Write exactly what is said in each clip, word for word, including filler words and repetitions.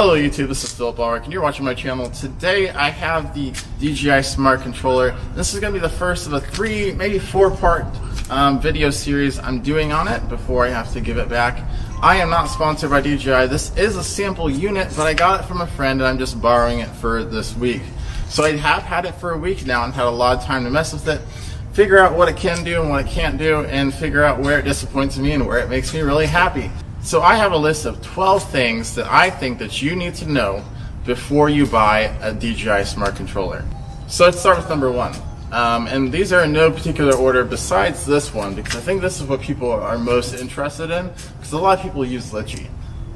Hello YouTube, this is Philip Ulrich and you're watching my channel. Today I have the D J I Smart Controller. This is going to be the first of a three, maybe four part um, video series I'm doing on it before I have to give it back. I am not sponsored by D J I. This is a sample unit, but I got it from a friend and I'm just borrowing it for this week. So I have had it for a week now and had a lot of time to mess with it, figure out what it can do and what it can't do, and figure out where it disappoints me and where it makes me really happy. So I have a list of twelve things that I think that you need to know before you buy a D J I Smart Controller. So let's start with number one. Um, and these are in no particular order besides this one, because I think this is what people are most interested in, because a lot of people use Litchi.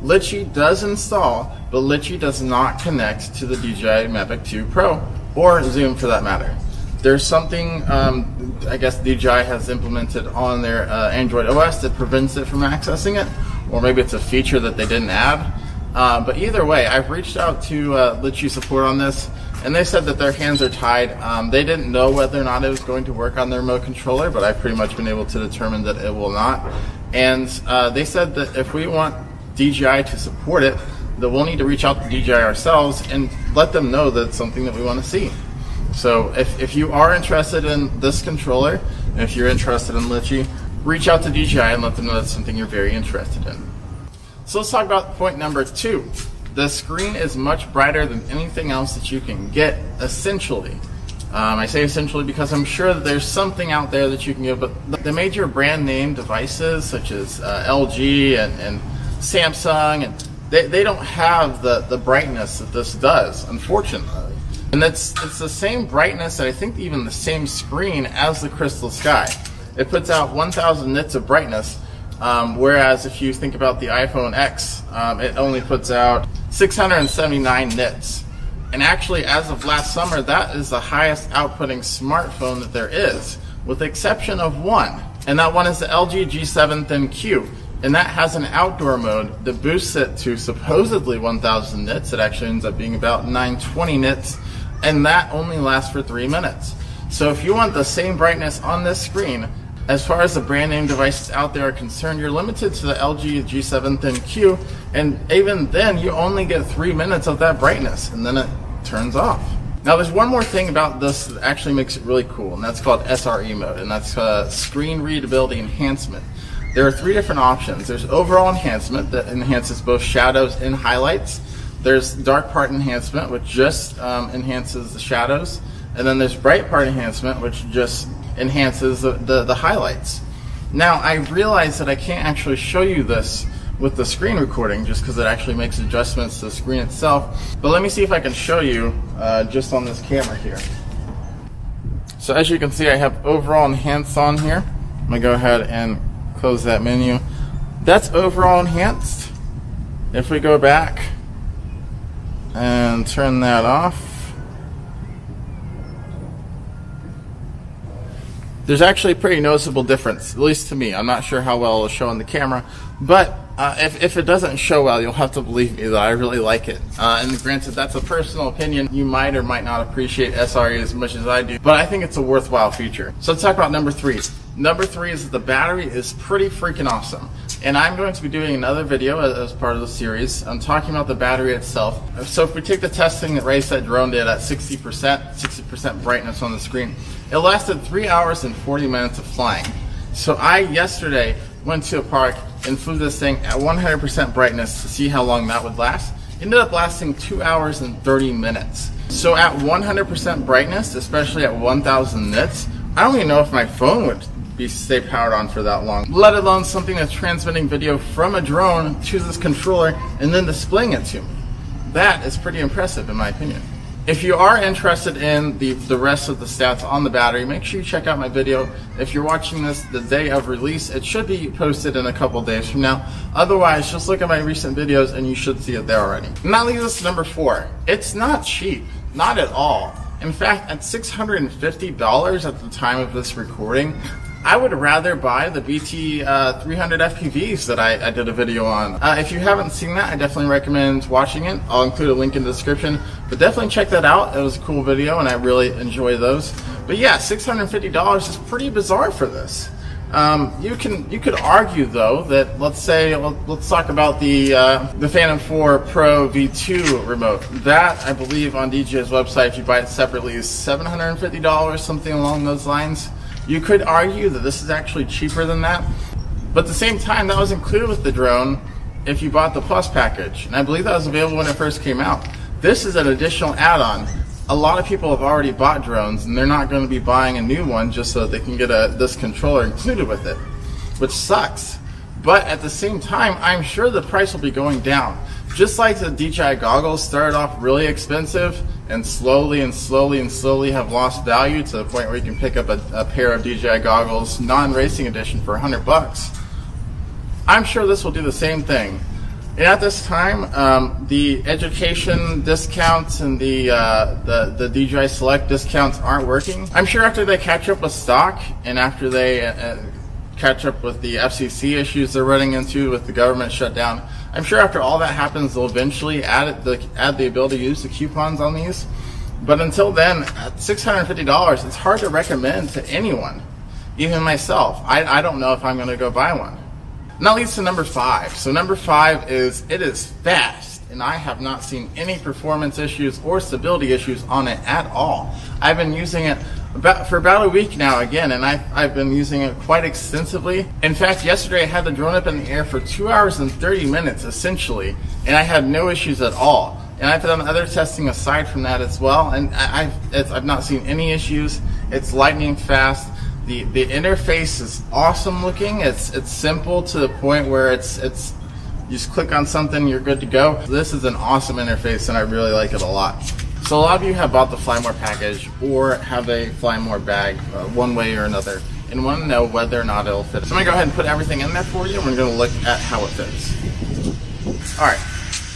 Litchi does install, but Litchi does not connect to the D J I Mavic two Pro, or Zoom for that matter. There's something, um, I guess D J I has implemented on their uh, Android O S that prevents it from accessing it, or maybe it's a feature that they didn't add. Uh, but either way, I've reached out to uh, Litchi support on this, and they said that their hands are tied. Um, they didn't know whether or not it was going to work on their remote controller, but I've pretty much been able to determine that it will not. And uh, they said that if we want D J I to support it, that we'll need to reach out to D J I ourselves and let them know that it's something that we want to see. So if, if you are interested in this controller, and if you're interested in Litchi, reach out to D J I and let them know that's something you're very interested in. So let's talk about point number two. The screen is much brighter than anything else that you can get, essentially. Um, I say essentially because I'm sure that there's something out there that you can get, but the major brand name devices such as uh, L G and, and Samsung, and they, they don't have the, the brightness that this does, unfortunately. And it's, it's the same brightness, and I think even the same screen as the Crystal Sky. It puts out one thousand nits of brightness, um, whereas if you think about the iPhone X, um, it only puts out six hundred seventy-nine nits. And actually, as of last summer, that is the highest outputting smartphone that there is, with the exception of one. And that one is the L G G seven ThinQ. And that has an outdoor mode that boosts it to supposedly one thousand nits. It actually ends up being about nine twenty nits, and that only lasts for three minutes. So if you want the same brightness on this screen, as far as the brand name devices out there are concerned, you're limited to the L G G seven ThinQ, and even then you only get three minutes of that brightness, and then it turns off. Now there's one more thing about this that actually makes it really cool, and that's called S R E mode, and that's uh, Screen Readability Enhancement. There are three different options. There's overall enhancement that enhances both shadows and highlights. There's dark part enhancement, which just um, enhances the shadows. And then there's bright part enhancement, which just enhances the, the, the highlights. Now, I realize that I can't actually show you this with the screen recording just because it actually makes adjustments to the screen itself. But let me see if I can show you uh, just on this camera here. So as you can see, I have overall enhanced on here. I'm gonna go ahead and close that menu. That's overall enhanced. If we go back and turn that off, there's actually a pretty noticeable difference, at least to me. I'm not sure how well it'll show on the camera, but uh, if, if it doesn't show well, you'll have to believe me that I really like it. Uh, and granted, that's a personal opinion. You might or might not appreciate S R E as much as I do, but I think it's a worthwhile feature. So let's talk about number three. Number three is that the battery is pretty freaking awesome. And I'm going to be doing another video as part of the series. I'm talking about the battery itself. So if we take the testing that RaceSight drone did at sixty percent, sixty percent brightness on the screen, it lasted three hours and forty minutes of flying. So I, yesterday, went to a park and flew this thing at one hundred percent brightness to see how long that would last. It ended up lasting two hours and thirty minutes. So at one hundred percent brightness, especially at one thousand nits, I don't even know if my phone would be stay powered on for that long, let alone something that's transmitting video from a drone to this controller and then displaying it to me. That is pretty impressive in my opinion. If you are interested in the, the rest of the stats on the battery, make sure you check out my video. If you're watching this the day of release, it should be posted in a couple days from now. Otherwise, just look at my recent videos and you should see it there already. And that leaves us to number four. It's not cheap, not at all. In fact, at six hundred fifty dollars at the time of this recording, I would rather buy the B T uh, three hundred F P Vs that I, I did a video on. Uh, if you haven't seen that, I definitely recommend watching it. I'll include a link in the description, but definitely check that out. It was a cool video and I really enjoy those. But yeah, six hundred fifty dollars is pretty bizarre for this. Um, you can you could argue though that let's say let's talk about the uh, the Phantom four Pro V two remote. That I believe on D J I's website, if you buy it separately, is seven hundred fifty dollars, something along those lines. You could argue that this is actually cheaper than that, but at the same time, that was included with the drone if you bought the Plus package, and I believe that was available when it first came out. This is an additional add-on. A lot of people have already bought drones and they're not going to be buying a new one just so they can get a, this controller included with it, which sucks. But at the same time, I'm sure the price will be going down. Just like the D J I goggles started off really expensive and slowly and slowly and slowly have lost value to the point where you can pick up a, a pair of D J I goggles, non-racing edition, for a hundred bucks. I'm sure this will do the same thing. And at this time, um, the education discounts and the, uh, the the D J I Select discounts aren't working. I'm sure after they catch up with stock and after they uh, catch up with the F C C issues they're running into with the government shutdown, I'm sure after all that happens, they'll eventually add the add the ability to use the coupons on these. But until then, at six hundred fifty dollars, it's hard to recommend to anyone, even myself. I, I don't know if I'm going to go buy one. And that leads to number five. So number five is it is fast, and I have not seen any performance issues or stability issues on it at all. I've been using it about, for about a week now again, and I've, I've been using it quite extensively. In fact, yesterday I had the drone up in the air for two hours and thirty minutes essentially, and I had no issues at all. And I've done other testing aside from that as well, and I, I've, it's, I've not seen any issues. It's lightning fast. The, the interface is awesome looking. It's it's simple to the point where it's it's you just click on something, you're good to go. This is an awesome interface and I really like it a lot. So a lot of you have bought the Fly More package or have a Fly More bag uh, one way or another and want to know whether or not it'll fit. So I'm gonna go ahead and put everything in there for you and we're gonna look at how it fits. All right,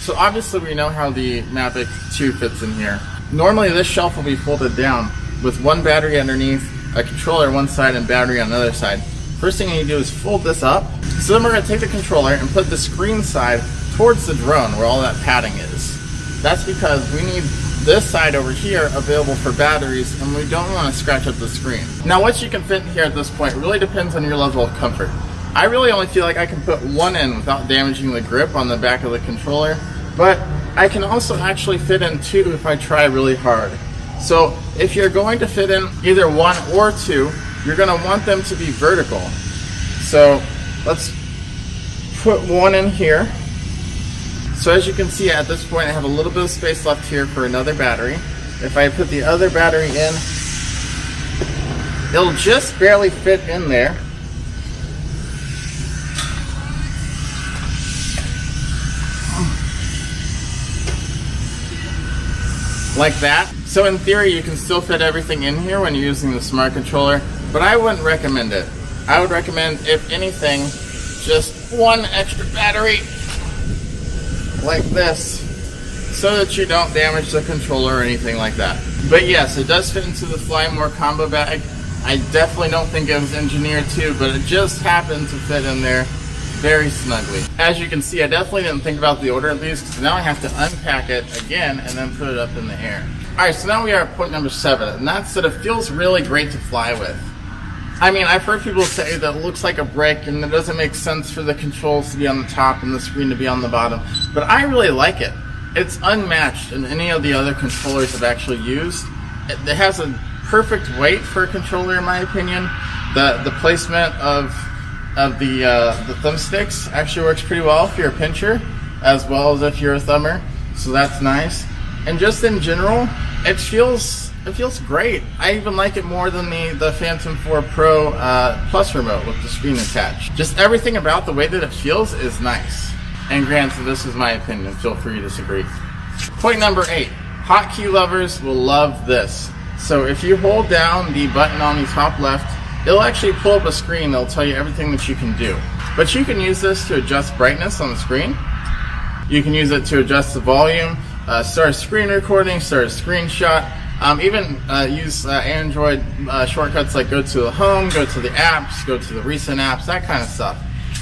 so obviously we know how the Mavic two fits in here. Normally this shelf will be folded down with one battery underneath, a controller on one side and battery on the other side. First thing you need to do is fold this up. So then we're gonna take the controller and put the screen side towards the drone where all that padding is. That's because we need this side over here available for batteries and we don't wanna scratch up the screen. Now what you can fit in here at this point really depends on your level of comfort. I really only feel like I can put one in without damaging the grip on the back of the controller, but I can also actually fit in two if I try really hard. So if you're going to fit in either one or two, you're going to want them to be vertical. So let's put one in here. So as you can see at this point, I have a little bit of space left here for another battery. If I put the other battery in, it'll just barely fit in there. Like that. So in theory, you can still fit everything in here when you're using the smart controller, but I wouldn't recommend it. I would recommend, if anything, just one extra battery like this so that you don't damage the controller or anything like that. But yes, it does fit into the Fly More combo bag. I definitely don't think it was engineered to, but it just happened to fit in there very snugly. As you can see, I definitely didn't think about the order of these because now I have to unpack it again and then put it up in the air. All right, so now we are at point number seven, and that's that it feels really great to fly with. I mean, I've heard people say that it looks like a brick and it doesn't make sense for the controls to be on the top and the screen to be on the bottom, but I really like it. It's unmatched in any of the other controllers I've actually used. It, it has a perfect weight for a controller in my opinion. The, the placement of of the, uh, the thumbsticks actually works pretty well if you're a pincher, as well as if you're a thumber, so that's nice. And just in general, it feels it feels great. I even like it more than the, the Phantom four Pro uh, Plus remote with the screen attached. Just everything about the way that it feels is nice. And granted, this is my opinion, feel free to disagree. Point number eight, hotkey lovers will love this. So if you hold down the button on the top left, it'll actually pull up a screen that'll tell you everything that you can do. But you can use this to adjust brightness on the screen. You can use it to adjust the volume, uh, start a screen recording, start a screenshot, um, even uh, use uh, Android uh, shortcuts like go to the home, go to the apps, go to the recent apps, that kind of stuff.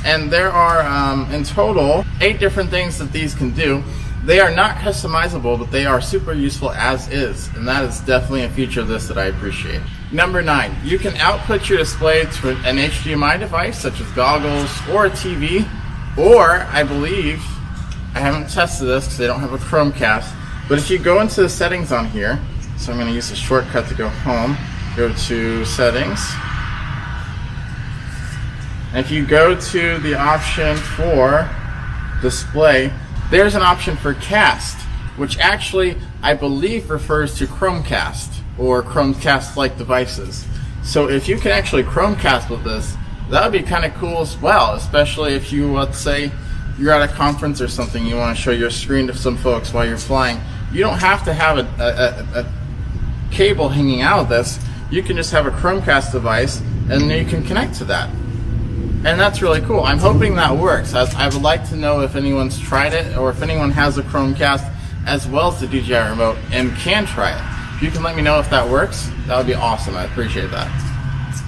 And there are, um, in total, eight different things that these can do. They are not customizable, but they are super useful as is, and that is definitely a feature of this that I appreciate. Number nine, you can output your display to an H D M I device such as goggles or a T V, or I believe, I haven't tested this because I don't have a Chromecast, but if you go into the settings on here, so I'm going to use a shortcut to go home, go to settings, and if you go to the option for display, there's an option for cast, which actually I believe refers to Chromecast or Chromecast-like devices. So if you can actually Chromecast with this, that would be kind of cool as well, especially if you, let's say, you're at a conference or something, you want to show your screen to some folks while you're flying. You don't have to have a, a, a cable hanging out of this. You can just have a Chromecast device, and you can connect to that. And that's really cool. I'm hoping that works. I, I would like to know if anyone's tried it, or if anyone has a Chromecast as well as the D J I remote and can try it. If you can let me know if that works, that would be awesome. I appreciate that.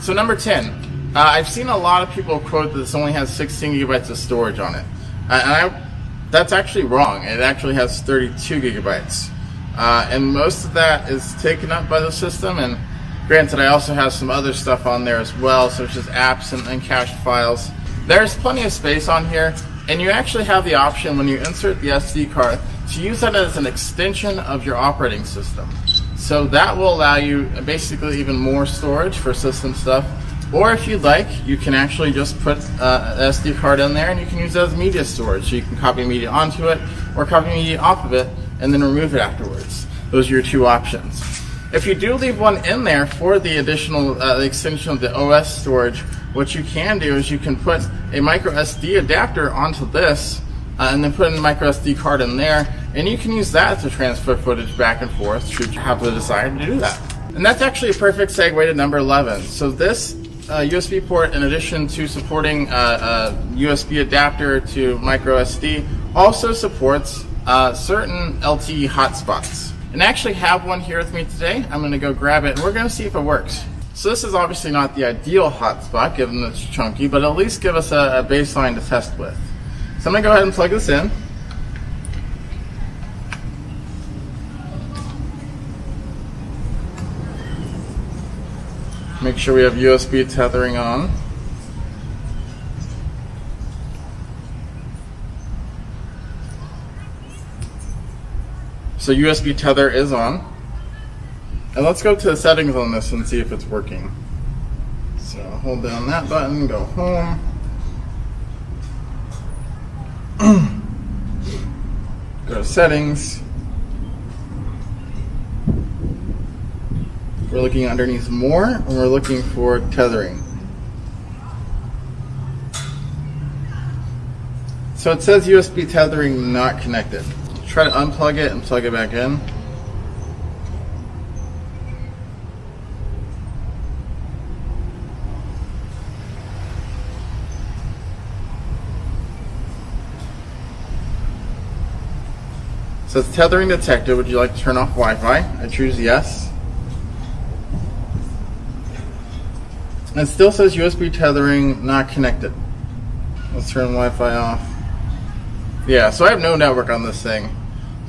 So number ten, uh, I've seen a lot of people quote that this only has sixteen gigabytes of storage on it. Uh, and I, that's actually wrong. It actually has thirty-two gigabytes. Uh, and most of that is taken up by the system. And granted, I also have some other stuff on there as well, such as apps and, and cached files. There's plenty of space on here. And you actually have the option when you insert the S D card to use that as an extension of your operating system. So that will allow you basically even more storage for system stuff. Or if you'd like, you can actually just put uh, an S D card in there and you can use it as media storage. So you can copy media onto it or copy media off of it and then remove it afterwards. Those are your two options. If you do leave one in there for the additional uh, extension of the O S storage, what you can do is you can put a micro S D adapter onto this uh, and then put in a micro S D card in there, and you can use that to transfer footage back and forth should you have the desire to do that. And that's actually a perfect segue to number eleven. So this uh, U S B port, in addition to supporting uh, a U S B adapter to micro S D, also supports uh, certain L T E hotspots. And I actually have one here with me today. I'm gonna go grab it and we're gonna see if it works. So this is obviously not the ideal hotspot given that it's chunky, but at least give us a, a baseline to test with. So I'm going to go ahead and plug this in. Make sure we have U S B tethering on. So U S B tether is on. And let's go to the settings on this and see if it's working. So hold down that button, go home. Go to settings. We're looking underneath more and we're looking for tethering. So it says U S B tethering not connected. Try to unplug it and plug it back in. So it's tethering detected. Would you like to turn off Wi-Fi? I choose yes. And it still says U S B tethering not connected. Let's turn Wi-Fi off. Yeah, so I have no network on this thing.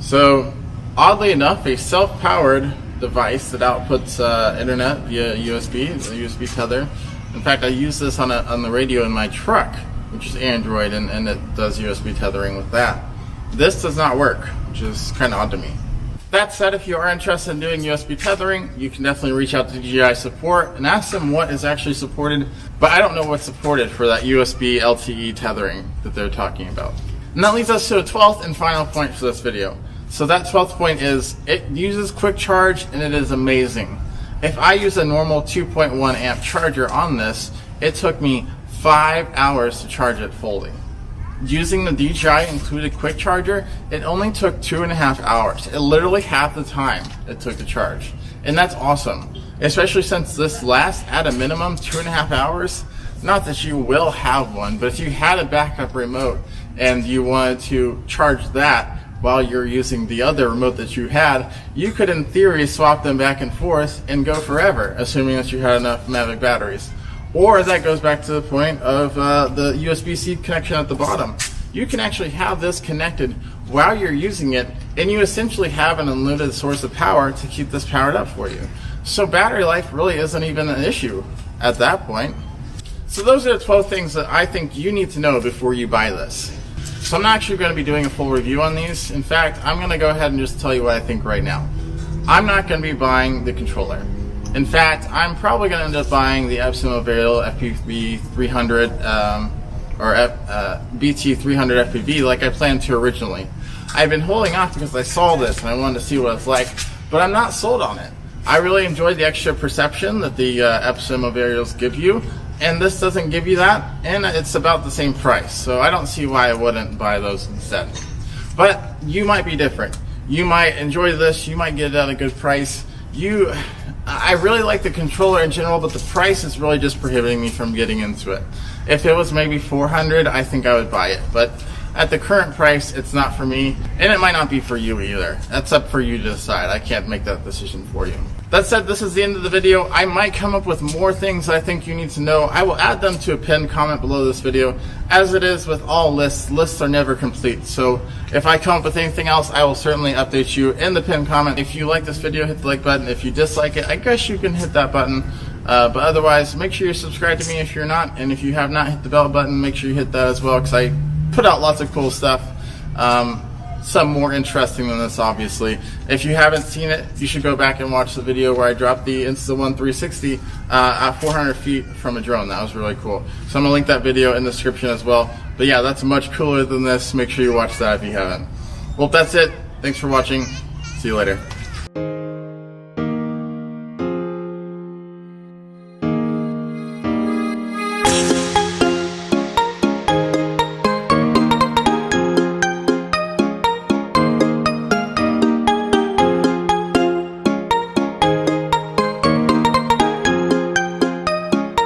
So oddly enough, a self-powered device that outputs uh, internet via U S B, U S B tether. In fact, I use this on, a, on the radio in my truck, which is Android, and, and it does U S B tethering with that. This does not work, which is kind of odd to me. That said, if you are interested in doing U S B tethering, you can definitely reach out to D J I support and ask them what is actually supported, but I don't know what's supported for that U S B L T E tethering that they're talking about. And that leads us to a twelfth and final point for this video. So that twelfth point is it uses quick charge and it is amazing. If I use a normal two point one amp charger on this, it took me five hours to charge it fully. Using the D J I included quick charger, it only took two and a half hours. It literally half the time it took to charge. And that's awesome, especially since this lasts at a minimum two and a half hours. Not that you will have one, but if you had a backup remote and you wanted to charge that while you're using the other remote that you had, you could in theory swap them back and forth and go forever, assuming that you had enough Mavic batteries. Or that goes back to the point of uh, the U S B C connection at the bottom. You can actually have this connected while you're using it, and you essentially have an unlimited source of power to keep this powered up for you. So battery life really isn't even an issue at that point. So those are the twelve things that I think you need to know before you buy this. So I'm not actually going to be doing a full review on these. In fact, I'm going to go ahead and just tell you what I think right now. I'm not going to be buying the controller. In fact, I'm probably going to end up buying the Epson Moverio F P V three hundred um, or uh, B T three hundred F P V like I planned to originally. I've been holding off because I saw this and I wanted to see what it's like, but I'm not sold on it. I really enjoyed the extra perception that the uh, Epson Moverios give you, and this doesn't give you that, and it's about the same price, so I don't see why I wouldn't buy those instead. But you might be different. You might enjoy this, you might get it at a good price. You, I really like the controller in general, but the price is really just prohibiting me from getting into it. If it was maybe four hundred dollars, I think I would buy it, but at the current price, it's not for me, and it might not be for you either. That's up for you to decide. I can't make that decision for you. That said, this is the end of the video. I might come up with more things I think you need to know. I will add them to a pinned comment below this video. As it is with all lists, lists are never complete. So if I come up with anything else, I will certainly update you in the pinned comment. If you like this video, hit the like button. If you dislike it, I guess you can hit that button. Uh, but otherwise, make sure you're subscribed to me if you're not. And if you have not, hit the bell button. Make sure you hit that as well, because I put out lots of cool stuff, um, some more interesting than this, obviously. If you haven't seen it, you should go back and watch the video where I dropped the InstaOne three sixty uh, at four hundred feet from a drone. That was really cool. So I'm gonna link that video in the description as well. But yeah, that's much cooler than this. Make sure you watch that if you haven't. Well, that's it. Thanks for watching. See you later.